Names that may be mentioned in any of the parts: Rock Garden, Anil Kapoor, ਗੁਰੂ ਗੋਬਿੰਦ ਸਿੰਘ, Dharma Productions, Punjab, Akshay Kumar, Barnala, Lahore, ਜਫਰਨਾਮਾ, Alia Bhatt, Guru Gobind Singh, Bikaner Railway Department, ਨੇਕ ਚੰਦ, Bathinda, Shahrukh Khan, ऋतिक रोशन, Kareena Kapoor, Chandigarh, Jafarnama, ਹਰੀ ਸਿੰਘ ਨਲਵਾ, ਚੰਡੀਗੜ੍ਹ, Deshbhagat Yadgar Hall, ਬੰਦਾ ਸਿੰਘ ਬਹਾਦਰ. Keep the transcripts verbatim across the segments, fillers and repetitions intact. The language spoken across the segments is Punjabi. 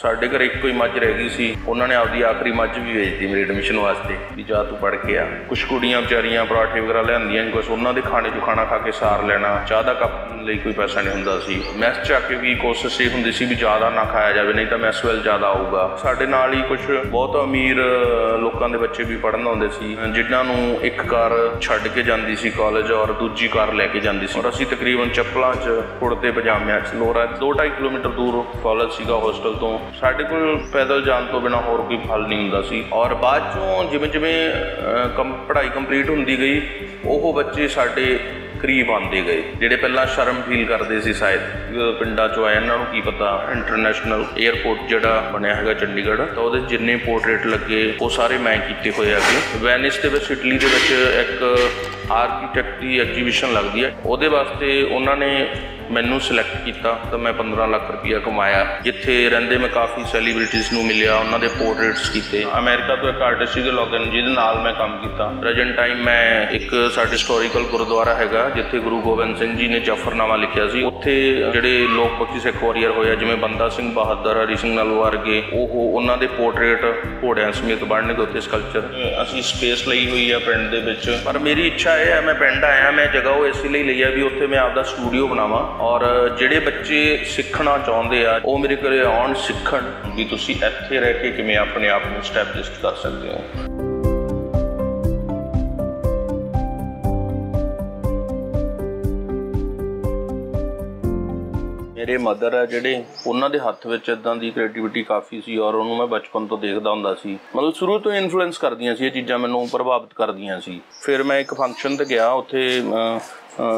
ਸਾਡੇ ਘਰ ਇੱਕੋ ਹੀ ਮੱਝ ਰਹਿ ਗਈ ਸੀ, ਉਹਨਾਂ ਨੇ ਆਪਦੀ ਆਖਰੀ ਮੱਝ ਵੀ ਵੇਚਤੀ ਮੇਰੀ ਐਡਮਿਸ਼ਨ ਵਾਸਤੇ ਵੀ ਜਾ ਤੂੰ ਪੜ੍ਹ ਕੇ ਆ। ਕੁਛ ਕੁੜੀਆਂ ਵਿਚਾਰੀਆਂ ਪਰਾਠੇ ਵਗੈਰਾ ਲਿਆਂਦੀਆਂ, ਕੁਛ ਉਹਨਾਂ ਦੇ ਖਾਣੇ 'ਚ ਖਾਣਾ ਖਾ ਕੇ ਸਾਰ ਲੈਣਾ। ਚਾਹ ਦਾ ਕੱਪ ਲਈ ਕੋਈ ਪੈਸਾ ਨਹੀਂ ਹੁੰਦਾ ਸੀ। ਮੈਸ 'ਚ ਆ ਕੇ ਵੀ ਕੋਸ਼ਿਸ਼ ਇਹ ਹੁੰਦੀ ਸੀ ਵੀ ਜ਼ਿਆਦਾ ਨਾ ਖਾਇਆ ਜਾਵੇ, ਨਹੀਂ ਤਾਂ ਮੈਸ ਵੈਲ ਜ਼ਿਆਦਾ ਆਊਗਾ। ਸਾਡੇ ਨਾਲ ਹੀ ਕੁਛ ਬਹੁਤ ਅਮੀਰ ਲੋਕਾਂ ਦੇ ਬੱਚੇ ਵੀ ਪੜ੍ਹਨ ਆਉਂਦੇ ਸੀ, ਜਿਨ੍ਹਾਂ ਨੂੰ ਇੱਕ ਕਾਰ ਛੱਡ ਕੇ ਜਾਂਦੀ ਸੀ ਕਾਲਜ ਔਰ ਦੂਜੀ ਕਾਰ ਲੈ ਕੇ ਜਾਂਦੀ ਸੀ। ਔਰ ਅਸੀਂ ਤਕਰੀਬਨ ਚੱਪਲਾਂ 'ਚ ਕੁੜਤੇ ਪਜਾਮਿਆਂ 'ਚ ਲੋਰਾ ਦੋ ਢਾਈ ਕਿਲੋਮੀਟਰ ਦੂਰ ਕਾਲਜ ਸੀਗਾ ਹੋਸਟਲ ਤੋਂ। ਸਾਡੇ ਕੋਲ ਪੈਦਲ ਜਾਣ ਤੋਂ ਬਿਨਾਂ ਹੋਰ ਕੋਈ ਹੱਲ ਨਹੀਂ ਹੁੰਦਾ ਸੀ। ਔਰ ਬਾਅਦ 'ਚੋਂ ਜਿਵੇਂ ਜਿਵੇਂ ਕੰ ਪੜ੍ਹਾਈ ਕੰਪਲੀਟ ਹੁੰਦੀ ਗਈ, ਉਹ ਬੱਚੇ ਸਾਡੇ ਕਰੀਬ ਆਉਂਦੇ ਗਏ ਜਿਹੜੇ ਪਹਿਲਾਂ ਸ਼ਰਮ ਫੀਲ ਕਰਦੇ ਸੀ, ਸ਼ਾਇਦ ਪਿੰਡਾਂ 'ਚੋਂ ਆਏ, ਇਹਨਾਂ ਨੂੰ ਕੀ ਪਤਾ। ਇੰਟਰਨੈਸ਼ਨਲ ਏਅਰਪੋਰਟ ਜਿਹੜਾ ਬਣਿਆ ਹੈਗਾ ਚੰਡੀਗੜ੍ਹ, ਤਾਂ ਉਹਦੇ ਜਿੰਨੇ ਪੋਰਟਰੇਟ ਲੱਗੇ ਉਹ ਸਾਰੇ ਮੈਂ ਕੀਤੇ ਹੋਏ ਹੈਗੇ। ਵੈਨਿਸ ਦੇ ਵਿੱਚ ਇਟਲੀ ਦੇ ਵਿੱਚ ਇੱਕ ਆਰਕੀਟੈਕਟ ਦੀ ਐਗਜੀਬਿਸ਼ਨ ਲੱਗਦੀ ਹੈ, ਉਹਦੇ ਵਾਸਤੇ ਉਹਨਾਂ ਨੇ ਮੈਨੂੰ ਸਿਲੈਕਟ ਕੀਤਾ। ਤਾਂ ਮੈਂ ਪੰਦਰਾਂ ਲੱਖ ਰੁਪਈਆ ਕਮਾਇਆ। ਜਿੱਥੇ ਰਹਿੰਦੇ ਮੈਂ ਕਾਫੀ ਸੈਲੀਬ੍ਰਿਟੀਜ਼ ਨੂੰ ਮਿਲਿਆ, ਉਹਨਾਂ ਦੇ ਪੋਰਟਰੇਟਸ ਕੀਤੇ। ਅਮਰੀਕਾ ਤੋਂ ਇੱਕ ਆਰਟਿਸਟ ਸੀਗੇ ਲੋਗਨ, ਜਿਹਦੇ ਨਾਲ ਮੈਂ ਕੰਮ ਕੀਤਾ। ਪ੍ਰੈਜੈਂਟ ਟਾਈਮ ਮੈਂ ਇੱਕ ਸਾਡੇ ਹਿਸਟੋਰੀਕਲ ਗੁਰਦੁਆਰਾ ਹੈਗਾ ਜਿੱਥੇ ਗੁਰੂ ਗੋਬਿੰਦ ਸਿੰਘ ਜੀ ਨੇ ਜਫਰਨਾਮਾ ਲਿਖਿਆ ਸੀ, ਉੱਥੇ ਜਿਹੜੇ ਲੋਕ ਪੱਖੀ ਸਿੱਖ ਵਾਰੀਅਰ ਹੋਏ ਜਿਵੇਂ ਬੰਦਾ ਸਿੰਘ ਬਹਾਦਰ, ਹਰੀ ਸਿੰਘ ਨਲਵਾ ਵਰਗੇ, ਉਹ ਉਹਨਾਂ ਦੇ ਪੋਰਟਰੇਟ ਘੋੜਿਆਂ ਸਮੇਤ ਬਣਨ ਦੇ ਉੱਤੇ ਸਕਲਚਰ। ਅਸੀਂ ਸਪੇਸ ਲਈ ਹੋਈ ਆ ਪਿੰਡ ਦੇ ਵਿੱਚ, ਪਰ ਮੇਰੀ ਇੱਛਾ ਇਹ ਹੈ, ਮੈਂ ਪਿੰਡ ਆਇਆ, ਮੈਂ ਜਗ੍ਹਾ ਉਹ ਇਸ ਲਈ ਲਈ ਆ ਵੀ ਉੱਥੇ ਮੈਂ ਆਪਦਾ ਸਟੂਡੀਓ ਬਣਾਵਾਂ ਔਰ ਜਿਹੜੇ ਬੱਚੇ ਸਿੱਖਣਾ ਚਾਹੁੰਦੇ ਆ ਉਹ ਮੇਰੇ ਕੋਲ ਆਉਣ, ਸਿੱਖਣ ਵੀ ਤੁਸੀਂ ਇੱਥੇ ਰਹਿ ਕੇ ਕਿਵੇਂ ਆਪਣੇ ਆਪ ਨੂੰ ਸਟੈਬਲਿਸ਼ ਕਰ ਸਕਦੇ ਹੋ। ਮੇਰੇ ਮਦਰ ਆ ਜਿਹੜੇ, ਉਹਨਾਂ ਦੇ ਹੱਥ ਵਿੱਚ ਇੱਦਾਂ ਦੀ ਕ੍ਰੀਏਟੀਵਿਟੀ ਕਾਫੀ ਸੀ ਔਰ ਉਹਨੂੰ ਮੈਂ ਬਚਪਨ ਤੋਂ ਦੇਖਦਾ ਹੁੰਦਾ ਸੀ। ਮਤਲਬ ਸ਼ੁਰੂ ਤੋਂ ਇਨਫਲੂਐਂਸ ਕਰਦੀਆਂ ਸੀ, ਇਹ ਚੀਜ਼ਾਂ ਮੈਨੂੰ ਪ੍ਰਭਾਵਿਤ ਕਰਦੀਆਂ ਸੀ। ਫਿਰ ਮੈਂ ਇੱਕ ਫੰਕਸ਼ਨ 'ਤੇ ਗਿਆ, ਉੱਥੇ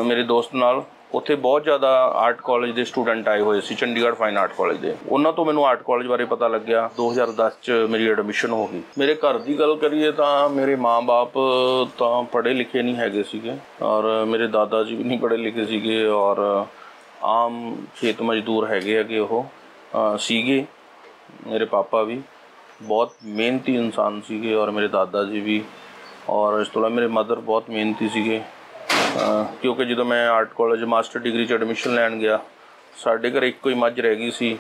ਮੇਰੇ ਦੋਸਤ ਨਾਲ, ਉੱਥੇ ਬਹੁਤ ਜ਼ਿਆਦਾ ਆਰਟ ਕਾਲਜ ਦੇ ਸਟੂਡੈਂਟ ਆਏ ਹੋਏ ਸੀ, ਚੰਡੀਗੜ੍ਹ ਫਾਈਨ ਆਰਟ ਕਾਲਜ ਦੇ। ਉਹਨਾਂ ਤੋਂ ਮੈਨੂੰ ਆਰਟ ਕਾਲਜ ਬਾਰੇ ਪਤਾ ਲੱਗਿਆ। ਦੋ ਹਜ਼ਾਰ ਦਸ 'ਚ ਮੇਰੀ ਐਡਮਿਸ਼ਨ ਹੋ ਗਈ। ਮੇਰੇ ਘਰ ਦੀ ਗੱਲ ਕਰੀਏ ਤਾਂ ਮੇਰੇ ਮਾਂ-ਬਾਪ ਤਾਂ ਪੜ੍ਹੇ ਲਿਖੇ ਨਹੀਂ ਹੈਗੇ ਸੀਗੇ ਔਰ ਮੇਰੇ ਦਾਦਾ ਜੀ ਵੀ ਨਹੀਂ ਪੜ੍ਹੇ ਲਿਖੇ ਸੀਗੇ ਔਰ ਆਮ ਖੇਤ ਮਜ਼ਦੂਰ ਹੈਗੇ ਹੈਗੇ ਉਹ ਸੀਗੇ। ਮੇਰੇ ਪਾਪਾ ਵੀ ਬਹੁਤ ਮਿਹਨਤੀ ਇਨਸਾਨ ਸੀਗੇ ਔਰ ਮੇਰੇ ਦਾਦਾ ਜੀ ਵੀ, ਔਰ ਇਸ ਤੋਂ ਇਲਾਵਾ ਮੇਰੇ ਮਦਰ ਬਹੁਤ ਮਿਹਨਤੀ ਸੀਗੇ। ਕਿਉਂਕਿ ਜਦੋਂ ਮੈਂ ਆਰਟ ਕਾਲਜ ਮਾਸਟਰ ਡਿਗਰੀ 'ਚ ਐਡਮਿਸ਼ਨ ਲੈਣ ਗਿਆ, ਸਾਡੇ ਘਰ ਇੱਕੋ ਹੀ ਮੱਝ ਰਹਿ ਗਈ ਸੀ,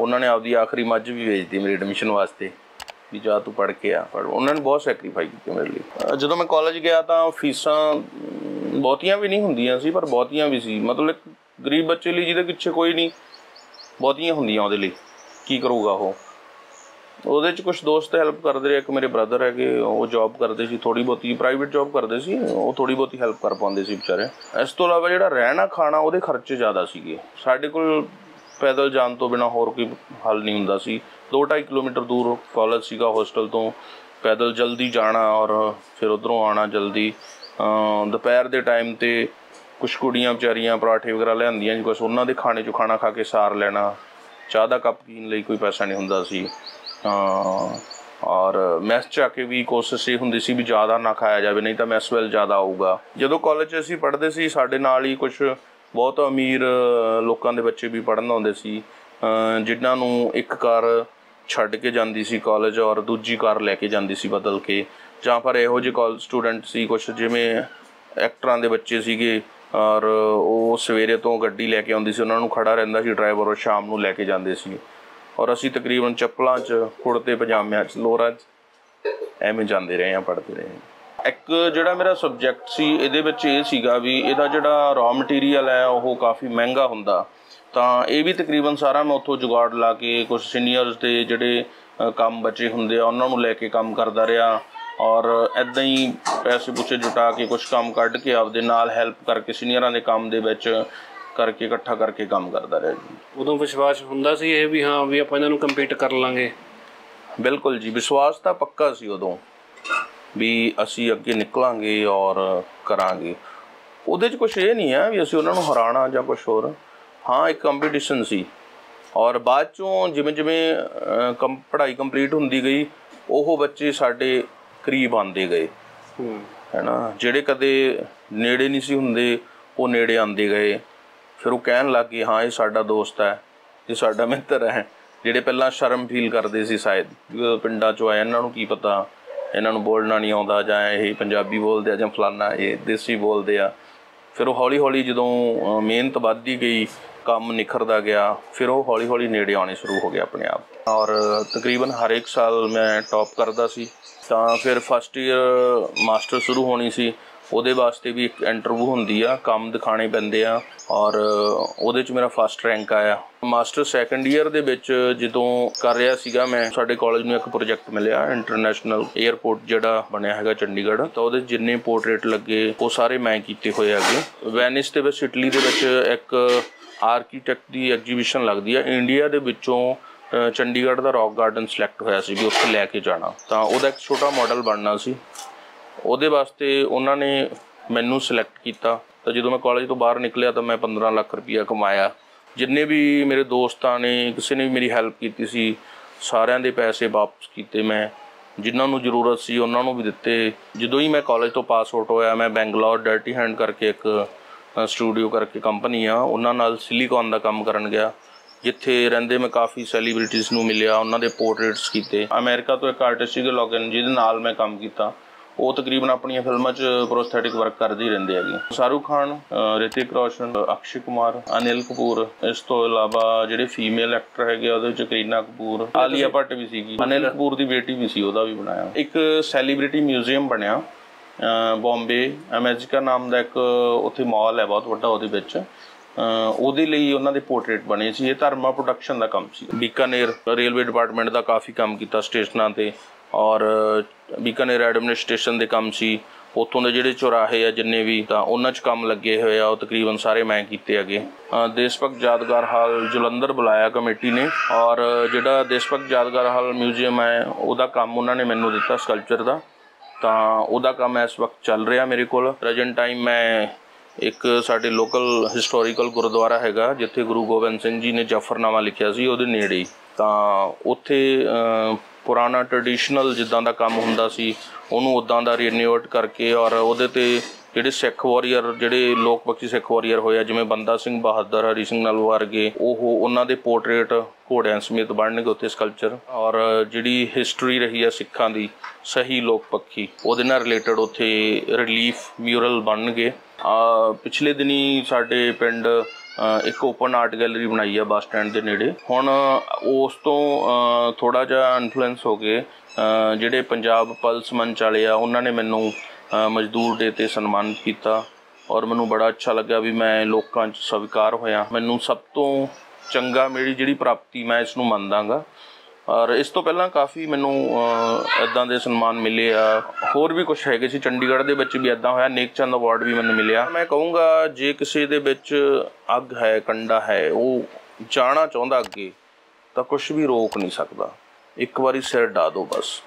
ਉਹਨਾਂ ਨੇ ਆਪਦੀ ਆਖਰੀ ਮੱਝ ਵੀ ਵੇਚਤੀ ਮੇਰੀ ਐਡਮਿਸ਼ਨ ਵਾਸਤੇ ਵੀ ਜਾ ਤੂੰ ਪੜ੍ਹ ਕੇ ਆ। ਪਰ ਉਹਨਾਂ ਨੇ ਬਹੁਤ ਸੈਕਰੀਫਾਈ ਕੀਤੇ ਮੇਰੇ ਲਈ। ਜਦੋਂ ਮੈਂ ਕਾਲਜ ਗਿਆ ਤਾਂ ਫੀਸਾਂ ਬਹੁਤੀਆਂ ਵੀ ਨਹੀਂ ਹੁੰਦੀਆਂ ਸੀ, ਪਰ ਬਹੁਤੀਆਂ ਵੀ ਸੀ। ਮਤਲਬ ਗਰੀਬ ਬੱਚੇ ਲਈ ਜਿਹਦੇ ਪਿੱਛੇ ਕੋਈ ਨਹੀਂ, ਬਹੁਤੀਆਂ ਹੁੰਦੀਆਂ ਉਹਦੇ ਲਈ, ਕੀ ਕਰੂਗਾ ਉਹ। ਉਹਦੇ 'ਚ ਕੁਛ ਦੋਸਤ ਹੈਲਪ ਕਰਦੇ ਰਹੇ। ਇੱਕ ਮੇਰੇ ਬ੍ਰਦਰ ਹੈਗੇ, ਉਹ ਜੋਬ ਕਰਦੇ ਸੀ, ਥੋੜ੍ਹੀ ਬਹੁਤੀ ਪ੍ਰਾਈਵੇਟ ਜੋਬ ਕਰਦੇ ਸੀ, ਉਹ ਥੋੜ੍ਹੀ ਬਹੁਤੀ ਹੈਲਪ ਕਰ ਪਾਉਂਦੇ ਸੀ ਵਿਚਾਰੇ। ਇਸ ਤੋਂ ਇਲਾਵਾ ਜਿਹੜਾ ਰਹਿਣਾ ਖਾਣਾ, ਉਹਦੇ ਖਰਚੇ ਜ਼ਿਆਦਾ ਸੀਗੇ। ਸਾਡੇ ਕੋਲ ਪੈਦਲ ਜਾਣ ਤੋਂ ਬਿਨਾਂ ਹੋਰ ਕੋਈ ਹੱਲ ਨਹੀਂ ਹੁੰਦਾ ਸੀ। ਦੋ ਢਾਈ ਕਿਲੋਮੀਟਰ ਦੂਰ ਕਾਲਜ ਸੀਗਾ ਹੋਸਟਲ ਤੋਂ, ਪੈਦਲ ਜਲਦੀ ਜਾਣਾ ਔਰ ਫਿਰ ਉੱਧਰੋਂ ਆਉਣਾ ਜਲਦੀ। ਦੁਪਹਿਰ ਦੇ ਟਾਈਮ 'ਤੇ ਕੁਛ ਕੁੜੀਆਂ ਵਿਚਾਰੀਆਂ ਪਰਾਠੇ ਵਗੈਰਾ ਲਿਆਂਦੀਆਂ, ਕੁਛ ਉਹਨਾਂ ਦੇ ਖਾਣੇ 'ਚੋਂ ਖਾਣਾ ਖਾ ਕੇ ਸਾਰ ਲੈਣਾ। ਚਾਹ ਦਾ ਕੱਪ ਪੀਣ ਲਈ ਕੋਈ ਪੈਸਾ ਨਹੀਂ ਹੁੰਦਾ ਸੀ। ਔਰ ਮੈਸ 'ਚ ਆ ਕੇ ਵੀ ਕੋਸ਼ਿਸ਼ ਇਹ ਹੁੰਦੀ ਸੀ ਵੀ ਜ਼ਿਆਦਾ ਨਾ ਖਾਇਆ ਜਾਵੇ, ਨਹੀਂ ਤਾਂ ਮੈਸ ਵੈਲ ਜ਼ਿਆਦਾ ਆਊਗਾ। ਜਦੋਂ ਕਾਲਜ 'ਚ ਅਸੀਂ ਪੜ੍ਹਦੇ ਸੀ, ਸਾਡੇ ਨਾਲ ਹੀ ਕੁਛ ਬਹੁਤ ਅਮੀਰ ਲੋਕਾਂ ਦੇ ਬੱਚੇ ਵੀ ਪੜ੍ਹਨ ਆਉਂਦੇ ਸੀ, ਜਿਨ੍ਹਾਂ ਨੂੰ ਇੱਕ ਕਾਰ ਛੱਡ ਕੇ ਜਾਂਦੀ ਸੀ ਕਾਲਜ ਔਰ ਦੂਜੀ ਕਾਰ ਲੈ ਕੇ ਜਾਂਦੀ ਸੀ ਬਦਲ ਕੇ। ਜਾਂ ਫਿਰ ਇਹੋ ਜਿਹੇ ਕਾਲਜ ਸਟੂਡੈਂਟ ਸੀ ਕੁਛ, ਜਿਵੇਂ ਐਕਟਰਾਂ ਦੇ ਬੱਚੇ ਸੀਗੇ, ਔਰ ਉਹ ਸਵੇਰੇ ਤੋਂ ਗੱਡੀ ਲੈ ਕੇ ਆਉਂਦੀ ਸੀ, ਉਹਨਾਂ ਨੂੰ ਖੜ੍ਹਾ ਰਹਿੰਦਾ ਸੀ ਡਰਾਈਵਰ, ਔਰ ਸ਼ਾਮ ਨੂੰ ਲੈ ਕੇ ਜਾਂਦੇ ਸੀ। ਔਰ ਅਸੀਂ ਤਕਰੀਬਨ ਚੱਪਲਾਂ 'ਚ ਕੁੜਤੇ ਪਜਾਮਿਆਂ 'ਚ ਲੋਰਾਂ 'ਚ ਐਵੇਂ ਜਾਂਦੇ ਰਹੇ ਹਾਂ, ਪੜ੍ਹਦੇ ਰਹੇ ਹਾਂ। ਇੱਕ ਜਿਹੜਾ ਮੇਰਾ ਸਬਜੈਕਟ ਸੀ, ਇਹਦੇ ਵਿੱਚ ਇਹ ਸੀਗਾ ਵੀ ਇਹਦਾ ਜਿਹੜਾ ਰॉ ਮਟੀਰੀਅਲ ਹੈ ਉਹ ਕਾਫੀ ਮਹਿੰਗਾ ਹੁੰਦਾ, ਤਾਂ ਇਹ ਵੀ ਤਕਰੀਬਨ ਸਾਰਾ ਮੈਂ ਉੱਥੋਂ ਜੁਗਾੜ ਲਾ ਕੇ, ਕੁਛ ਸੀਨੀਅਰਸ ਦੇ ਜਿਹੜੇ ਕੰਮ ਬਚੇ ਹੁੰਦੇ ਆ ਉਹਨਾਂ ਨੂੰ ਲੈ ਕੇ ਕੰਮ ਕਰਦਾ ਰਿਹਾ, ਔਰ ਇੱਦਾਂ ਹੀ ਪੈਸੇ ਪੂਸੇ ਜੁਟਾ ਕੇ ਕੁਛ ਕੰਮ ਕੱਢ ਕੇ ਆਪਦੇ ਨਾਲ ਹੈਲਪ ਕਰਕੇ ਸੀਨੀਅਰਾਂ ਦੇ ਕੰਮ ਦੇ ਵਿੱਚ ਕਰਕੇ ਇਕੱਠਾ ਕਰਕੇ ਕੰਮ ਕਰਦਾ ਰਿਹਾ ਜੀ। ਉਦੋਂ ਵਿਸ਼ਵਾਸ ਹੁੰਦਾ ਸੀ ਇਹ ਵੀ ਹਾਂ ਵੀ ਆਪਾਂ ਇਹਨਾਂ ਨੂੰ ਕੰਪੀਟ ਕਰ ਲਾਂਗੇ? ਬਿਲਕੁਲ ਜੀ, ਵਿਸ਼ਵਾਸ ਤਾਂ ਪੱਕਾ ਸੀ ਉਦੋਂ ਵੀ ਅਸੀਂ ਅੱਗੇ ਨਿਕਲਾਂਗੇ ਔਰ ਕਰਾਂਗੇ। ਉਹਦੇ 'ਚ ਕੁਛ ਇਹ ਨਹੀਂ ਆ ਵੀ ਅਸੀਂ ਉਹਨਾਂ ਨੂੰ ਹਰਾਉਣਾ ਜਾਂ ਕੁਛ ਹੋਰ। ਹਾਂ, ਇੱਕ ਕੰਪੀਟੀਸ਼ਨ ਸੀ। ਔਰ ਬਾਅਦ 'ਚੋਂ ਜਿਵੇਂ ਜਿਵੇਂ ਕੰ ਪੜ੍ਹਾਈ ਕੰਪਲੀਟ ਹੁੰਦੀ ਗਈ, ਉਹ ਬੱਚੇ ਸਾਡੇ ਕਰੀਬ ਆਉਂਦੇ ਗਏ, ਹੈ ਨਾ। ਜਿਹੜੇ ਕਦੇ ਨੇੜੇ ਨਹੀਂ ਸੀ ਹੁੰਦੇ, ਉਹ ਨੇੜੇ ਆਉਂਦੇ ਗਏ। ਫਿਰ ਉਹ ਕਹਿਣ ਲੱਗ ਗਏ, ਹਾਂ ਇਹ ਸਾਡਾ ਦੋਸਤ ਹੈ, ਇਹ ਸਾਡਾ ਮਿੱਤਰ ਹੈ। ਜਿਹੜੇ ਪਹਿਲਾਂ ਸ਼ਰਮ ਫੀਲ ਕਰਦੇ ਸੀ, ਸ਼ਾਇਦ ਪਿੰਡਾਂ 'ਚੋਂ ਆਏ, ਇਹਨਾਂ ਨੂੰ ਕੀ ਪਤਾ, ਇਹਨਾਂ ਨੂੰ ਬੋਲਣਾ ਨਹੀਂ ਆਉਂਦਾ, ਜਾਂ ਇਹ ਪੰਜਾਬੀ ਬੋਲਦੇ ਆ, ਜਾਂ ਫਲਾਨਾ ਇਹ ਦੇਸੀ ਬੋਲਦੇ ਆ। ਫਿਰ ਉਹ ਹੌਲੀ ਹੌਲੀ ਜਦੋਂ ਮਿਹਨਤ ਵੱਧਦੀ ਗਈ, काम निखरता गया, फिर वो हौली हौली नेड़े आने शुरू हो गया अपने आप। और तकरीबन हर एक साल मैं टॉप करता सी। ਤਾਂ ਫਿਰ फर्स्ट ईयर मास्टर शुरू होनी सी, ਉਹਦੇ वास्ते भी एक इंटरव्यू ਹੁੰਦੀ ਆ, ਕੰਮ ਦਿਖਾਣੇ ਪੈਂਦੇ ਆ और ਉਹਦੇ 'ਚ मेरा फस्ट रैंक आया। मास्टर सैकेंड ईयर ਦੇ ਵਿੱਚ ਜਦੋਂ कर ਰਿਹਾ ਸੀਗਾ मैं, ਸਾਡੇ ਕਾਲਜ ਨੂੰ एक प्रोजेक्ट मिलिया इंटरनेशनल एयरपोर्ट ਜਿਹੜਾ ਬਣਿਆ ਹੈਗਾ ਚੰਡੀਗੜ੍ਹ, ਤਾਂ ਉਹਦੇ ਜਿੰਨੇ पोर्ट्रेट लगे वो सारे मैं ਕੀਤੇ ਹੋਏ ਹੈਗੇ। ਵੈਨਿਸ ਦੇ ਵਿੱਚ इटली ਦੇ ਵਿੱਚ एक आर्कीटैक्ट की एग्जीबिशन लगती है, इंडिया के ਵਿੱਚੋਂ ਚੰਡੀਗੜ੍ਹ ਦਾ रॉक गार्डन सिलैक्ट होया सी भी उसको लैके जाना, तो वह एक छोटा मॉडल बनना सी, वो वास्ते उन्होंने मैनू सिलैक्ट किया। तो जो मैं कॉलेज तो बाहर निकलिया तो मैं पंद्रह लाख रुपया कमाया। जिन्ने भी मेरे दोस्तों ने किसी ने भी मेरी हैल्प की सी, सारे दे पैसे वापस किए मैं, जिन्होंने जरूरत सी उन्होंने भी दिते। जो ही मैं कॉलेज तो पास आउट होया मैं बैंगलोर डर्टी हैंड करके एक स्टूडियो करके कंपनी आ, उन्होंने सिलीकॉन का काम कर गया, जिथे रहिंदे मैं काफ़ी सैलीब्रिटीज़ नूं मिलिया, उन्होंने पोर्ट्रेट्स किए। अमेरिका तो एक आर्टिस्ट सी लॉगिन जिहदे नाल मैं काम किया, वो तकरीबन अपनियां फिल्मां च प्रोस्थेटिक वर्क करदे रहिंदे हैगे। शाहरुख खान, ऋतिक रोशन, अक्षय कुमार, अनिल कपूर, इस तो इलावा जिहड़े फीमेल एक्टर हैगे उहदे विच करीना कपूर, आलिया भट्ट भी सीगी, अनिल कपूर की बेटी भी सी, उहदा भी बनाया। एक सैलीब्रिटी म्यूजियम बनया बॉम्बे, अमेजिका नाम का एक उत्थे मॉल है बहुत वड्डा, उहदे विच ਉਹਦੇ ਲਈ ਉਹਨਾਂ ਦੇ पोर्ट्रेट बने सी। ये धर्मा प्रोडक्शन का काम सी। बीकानेर रेलवे डिपार्टमेंट का काफ़ी काम किया स्टेशनों पर, और बीकानेर एडमिनिस्ट्रेशन के काम सी, उतों के जोड़े चौराहे आ जिन्ने भी तो उन्होंने काम लगे हुए आ, तकरीबन सारे मैं किए अगे। देशभगत यादगार हाल जलंधर बुलाया कमेटी ने, और जोड़ा देशभगत यादगार हाल म्यूजियम है वह काम उन्होंने मैनू दिता स्कल्पचर का, तो वह काम इस वक्त चल रहा मेरे को। प्रेजेंट टाइम मैं एक साढ़े लोकल हिस्टोरीकल गुरुद्वारा हैगा जिथे गुरु गोबिंद सिंह जी ने जफरनामा लिखिया सी, उहदे नेड़े ही, तां उत्थे पुराना ट्रडिशनल जिद्दां दा काम हुंदा सी उहनूं उद्दां दा रीन्यूएट करके, और उहदे ते ਜਿਹੜੇ ਸਿੱਖ ਵਾਰੀਅਰ ਜਿਹੜੇ ਲੋਕ ਪੱਖੀ ਸਿੱਖ ਵਾਰੀਅਰ ਹੋਇਆ ਜਿਵੇਂ ਬੰਦਾ ਸਿੰਘ ਬਹਾਦਰ, ਹਰੀ ਸਿੰਘ ਨਲਵਾ ਵਰਗੇ, ਉਹ ਉਹਨਾਂ ਦੇ ਪੋਰਟਰੇਟ ਘੋੜਿਆਂ ਸਮੇਤ ਬਣਨਗੇ ਉੱਥੇ ਸਕਲਪਚਰ। ਔਰ ਜਿਹੜੀ ਹਿਸਟਰੀ ਰਹੀ ਹੈ ਸਿੱਖਾਂ ਦੀ ਸਹੀ ਲੋਕ ਪੱਖੀ ਉਹਦੇ ਨਾਲ ਰਿਲੇਟਡ ਉੱਥੇ ਰਿਲੀਫ ਮਿਊਰਲ ਬਣਨਗੇ। ਪਿਛਲੇ ਦਿਨੀ ਸਾਡੇ ਪਿੰਡ ਇੱਕ ਓਪਨ ਆਰਟ ਗੈਲਰੀ ਬਣਾਈ ਆ ਬੱਸ ਸਟੈਂਡ ਦੇ ਨੇੜੇ, ਹੁਣ ਉਸ ਤੋਂ ਥੋੜ੍ਹਾ ਜਿਹਾ ਇਨਫਲੂਐਂਸ ਹੋ ਕੇ ਜਿਹੜੇ ਪੰਜਾਬ ਪਲਸ ਮੰਚ ਵਾਲੇ ਆ ਉਹਨਾਂ ਨੇ ਮੈਨੂੰ मजदूर डे ते सन्मानित किया, और मैनू बड़ा अच्छा लगा भी मैं लोकां च स्वीकार होया। मैनू सब तो चंगा मेरी जिहड़ी प्राप्ति मैं इसनू मंनदा गा, और इस तो पहला काफ़ी मैनू इदां दे सन्मान मिले आ, होर भी कुछ हैगे सी। चंडीगढ़ दे विच भी इदां होया, नेक चंद अवार्ड भी मैनू मिलिया। मैं कहूँगा जे किसी दे विच अग है, कंडा है, वो जाना चाहुंदा अगे तां कुछ भी रोक नहीं सकदा, एक बारी सिर डा दो बस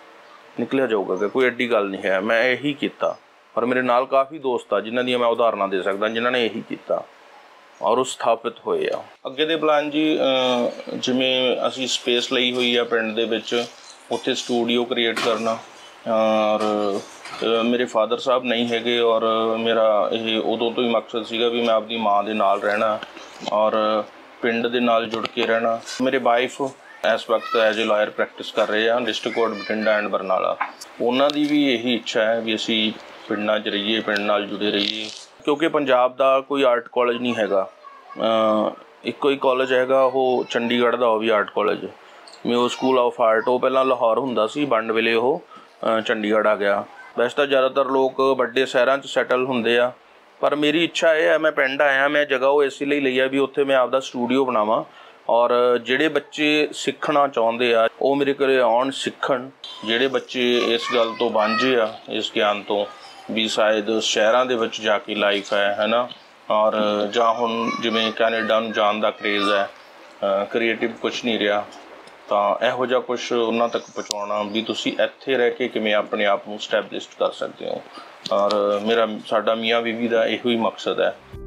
निकलिया जाऊगा, कि कोई एड्डी गल नहीं है। मैं यही किया, और मेरे नाल काफ़ी दोस्त आ जिन्हां दी मैं उदाहरण दे सकदा जिन्होंने यही किया और उस स्थापित होए आ। अगे दे प्लान जी जिवें असीं स्पेस लई हुई आ पिंड दे विच, उत्थे स्टूडियो क्रिएट करना, और मेरे फादर साहब नहीं हैगे और मेरा ये उदों तो ही मकसद सीगा भी मैं आपदी माँ दे नाल रहना और पिंड दे नाल जुड़ के रहना। मेरे वाइफ इस वक्त एज ए लॉयर प्रैक्टिस कर रहे हैं district court Bathinda and Barnala, उन्होंने भी यही इच्छा है भी असी पिंड च रहिए, पिंड नाल जुड़े रहिए, क्योंकि पंजाब का कोई आर्ट कॉलेज नहीं हैगा, इक्को ही कॉलेज हैगा वो चंडीगढ़ का, वह भी art college म्यो school of art, वो पहला लाहौर हुंदा सी, बंड वेले वो चंडीगढ़ आ गया। वैसे तो ज़्यादातर लोग बड़े शहरों च सैटल हुंदे आ, पर मेरी इच्छा यह है मैं पिंड आया, मैं जगह वो इस लिए लई आ भी उत्थे मैं आपदा स्टूडियो बनावां, और ਜਿਹੜੇ ਬੱਚੇ ਸਿੱਖਣਾ ਚਾਹੁੰਦੇ ਆ ਉਹ ਮੇਰੇ ਕੋਲੇ ਆਉਣ ਸਿੱਖਣ, ਜਿਹੜੇ ਬੱਚੇ ਇਸ ਗੱਲ ਤੋਂ ਵਾਂਝੇ ਆ ਇਸ ਗਿਆਨ ਤੋਂ ਵੀ ਸ਼ਾਇਦ ਸ਼ਹਿਰਾਂ ਦੇ ਵਿੱਚ ਜਾ ਕੇ ਲਾਈਫ ਹੈ ਹੈ ਨਾ, ਔਰ ਜਾਂ ਹੁਣ ਜਿਵੇਂ ਕੈਨੇਡਾ ਨੂੰ ਜਾਣ ਦਾ ਕਰੇਜ਼ ਹੈ, ਕ੍ਰੀਏਟਿਵ ਕੁਛ ਨਹੀਂ ਰਿਹਾ, ਤਾਂ ਇਹੋ ਜਿਹਾ ਕੁਛ ਉਹਨਾਂ ਤੱਕ ਪਹੁੰਚਾਉਣਾ ਵੀ ਤੁਸੀਂ ਇੱਥੇ ਰਹਿ ਕੇ ਕਿਵੇਂ ਆਪਣੇ ਆਪ ਨੂੰ ਸਟੈਬਲਿਸ਼ ਕਰ ਸਕਦੇ ਹੋ, ਔਰ ਮੇਰਾ ਸਾਡਾ ਮੀਆਂ ਬੀਵੀ ਦਾ ਇਹੋ ਹੀ ਮਕਸਦ ਹੈ।